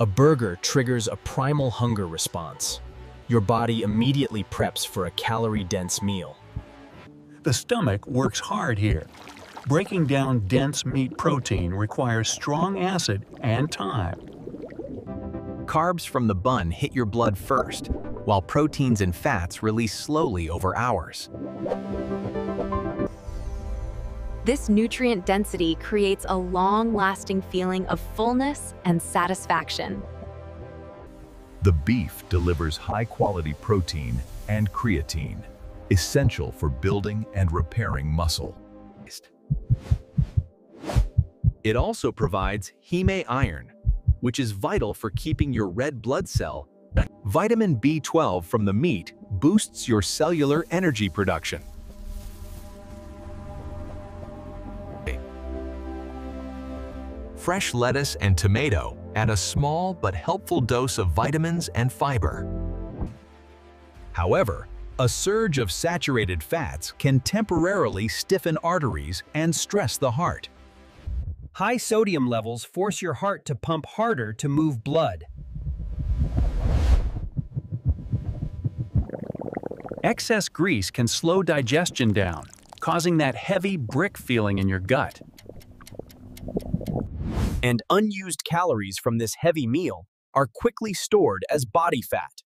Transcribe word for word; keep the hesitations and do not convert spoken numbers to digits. A burger triggers a primal hunger response. Your body immediately preps for a calorie-dense meal. The stomach works hard here. Breaking down dense meat protein requires strong acid and time. Carbs from the bun hit your blood first, while proteins and fats release slowly over hours. This nutrient density creates a long-lasting feeling of fullness and satisfaction. The beef delivers high-quality protein and creatine, essential for building and repairing muscle. It also provides heme iron, which is vital for keeping your red blood cell. Vitamin B twelve from the meat boosts your cellular energy production. Fresh lettuce and tomato add a small but helpful dose of vitamins and fiber. However, a surge of saturated fats can temporarily stiffen arteries and stress the heart. High sodium levels force your heart to pump harder to move blood. Excess grease can slow digestion down, causing that heavy brick feeling in your gut. And unused calories from this heavy meal are quickly stored as body fat.